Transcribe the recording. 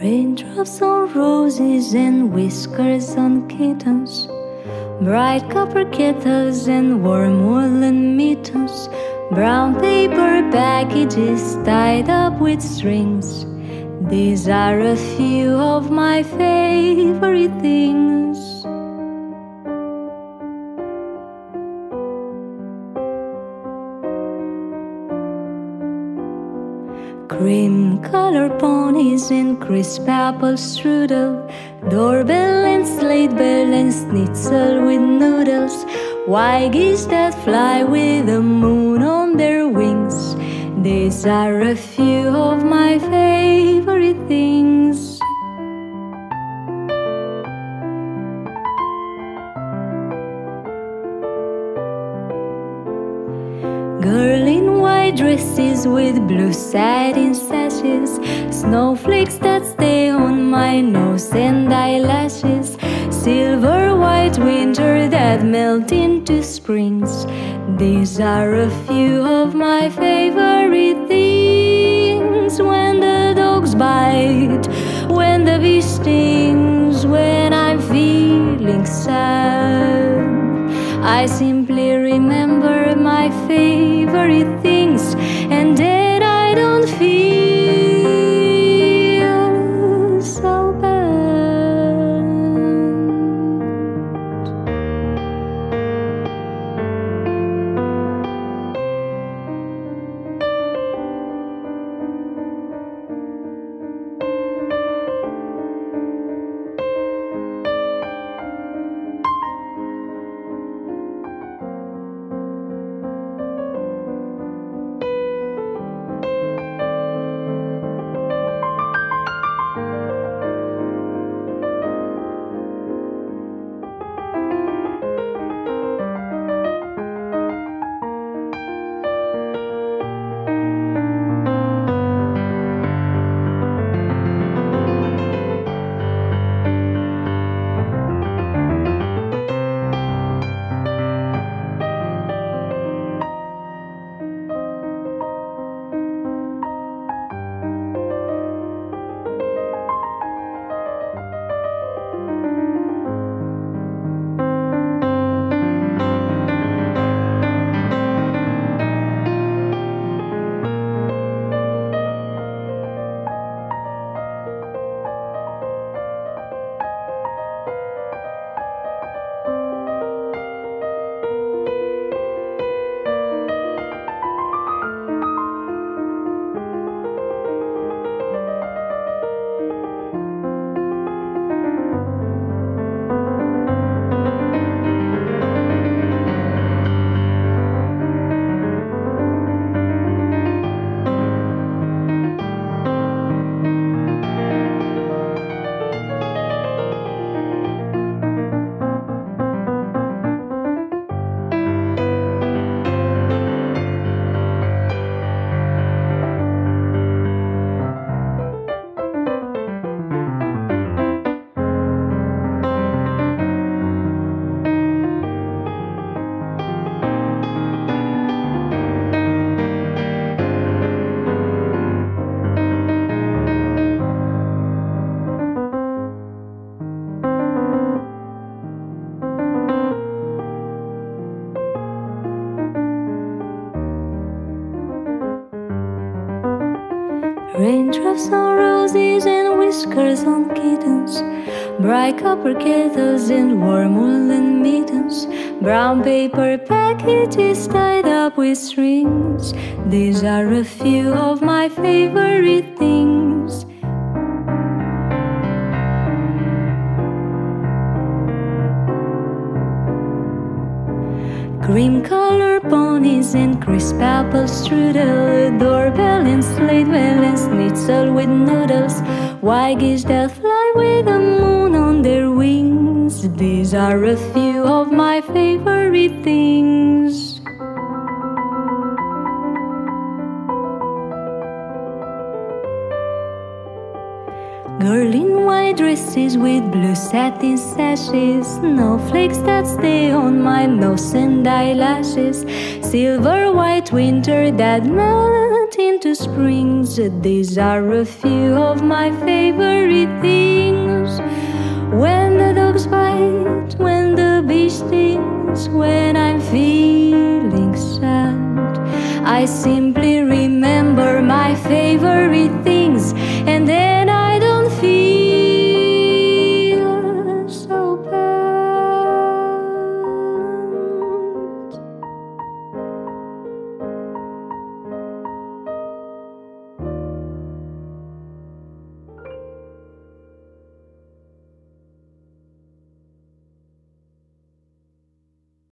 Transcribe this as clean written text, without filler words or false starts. Raindrops on roses and whiskers on kittens, bright copper kettles and warm woolen mittens, brown paper packages tied up with strings. These are a few of my favorite things. Cream-colored ponies and crisp apple strudel, doorbell and slate bell and schnitzel with noodles, white geese that fly with the moon on their wings. These are a few of my favorite things. Girl in white dresses with blue satin sashes, snowflakes that stay on my nose and eyelashes, silver white winter that melt into springs. These are a few of my favorite things. When the dogs bite, when the bee stings, when I'm feeling sad, I simply remember my favorite things, and then I don't feel so Raindrops on roses and whiskers on kittens, bright copper kettles and warm woolen mittens, brown paper packages tied up with strings. These are a few of my favorite things. Cream-colored ponies and crisp apple strudel, a doorbell and slate bell and schnitzel with noodles, white geese that fly with the moon on their wings. These are a few of my favorite things. Girl in white dresses with blue satin sashes, snowflakes that stay on my nose and eyelashes, silver white winter that melt into springs. These are a few of my favorite things. When the dogs bite, when the bee stings, when I'm feeling sad, I simply remember my favorite things.